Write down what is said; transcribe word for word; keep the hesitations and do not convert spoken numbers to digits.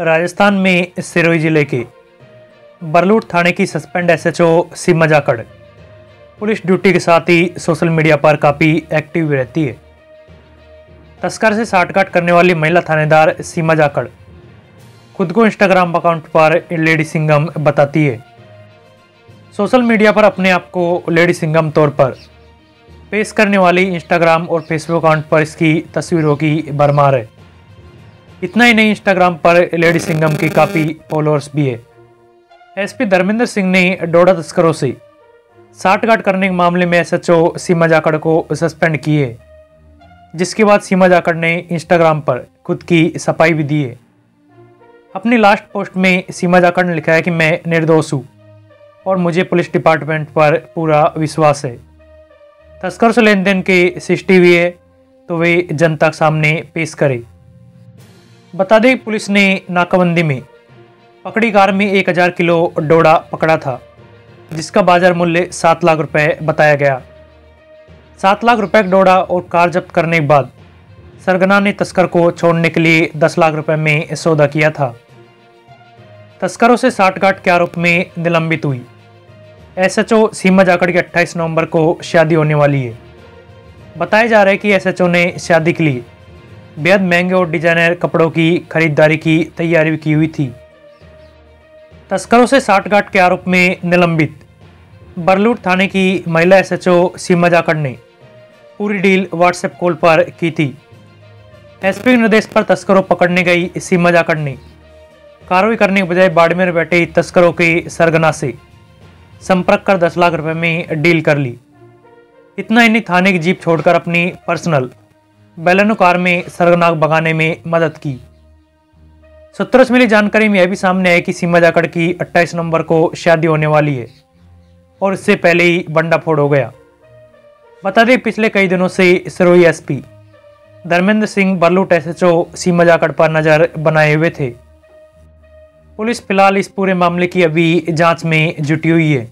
राजस्थान में सिरोही जिले के बरलूट थाने की suspend S H O Seema Jakhar police duty के साथ ही सोशल मीडिया पर काफ़ी एक्टिव रहती है। तस्कर से साठगांठ करने वाली महिला थानेदार सीमा जाखड़ खुद को इंस्टाग्राम अकाउंट पर लेडी सिंघम बताती है। सोशल मीडिया पर अपने आप को लेडी सिंघम तौर पर पेश करने वाली इंस्टाग्राम और फेसबुक अकाउंट पर इसकी तस्वीरों की भरमार है। इतना ही नहीं, इंस्टाग्राम पर लेडी सिंघम के काफ़ी फॉलोअर्स भी है। एस पी धर्मेंद्र सिंह ने डोड़ा तस्करों से साठगांठ करने के मामले में S H O Seema Jakhar को सस्पेंड किए, जिसके बाद सीमा जाखड़ ने इंस्टाग्राम पर खुद की सफाई भी दी है। अपनी लास्ट पोस्ट में सीमा जाखड़ ने लिखा है कि मैं निर्दोष हूँ और मुझे पुलिस डिपार्टमेंट पर पूरा विश्वास है। तस्कर से लेन देन के सी सी टी वी है तो वे जनता के सामने पेश करें। बता दें, पुलिस ने नाकाबंदी में पकड़ी कार में एक हज़ार किलो डोड़ा पकड़ा था, जिसका बाजार मूल्य सात लाख रुपए बताया गया। सात लाख रुपए का डोड़ा और कार जब्त करने के बाद सरगना ने तस्कर को छोड़ने के लिए दस लाख रुपए में सौदा किया था। तस्करों से साठगांठ के आरोप में निलंबित हुई S H O Seema Jakhar की अट्ठाईस नवंबर को शादी होने वाली है। बताया जा रहा है कि एस एच ओ ने शादी के लिए बेहद महंगे और डिजाइनर कपड़ों की खरीदारी की तैयारी भी की हुई थी। तस्करों से साठगांठ के आरोप में निलंबित बरलूट थाने की महिला S H O Seema Jakhar ने पूरी डील व्हाट्सएप कॉल पर की थी। एस पी के निर्देश पर तस्करों पकड़ने गई सीमा जाखड़ ने कार्रवाई करने के बजाय बाड़मेर बैठे तस्करों के सरगना से संपर्क कर दस लाख रुपए में डील कर ली। इतना ही नहीं, थाने की जीप छोड़कर अपनी पर्सनल बैलेनो कार में सरगना भगाने में मदद की। सूत्रों से मिली जानकारी में यह भी सामने आया कि सीमा जाखड़ की अट्ठाईस नवंबर को शादी होने वाली है और इससे पहले ही बंडाफोड़ हो गया। बता दें, पिछले कई दिनों से Sirohi S P Dharmendra Singh Barlut S H O Seema Jakhar पर नज़र बनाए हुए थे। पुलिस फिलहाल इस पूरे मामले की अभी जांच में जुटी हुई है।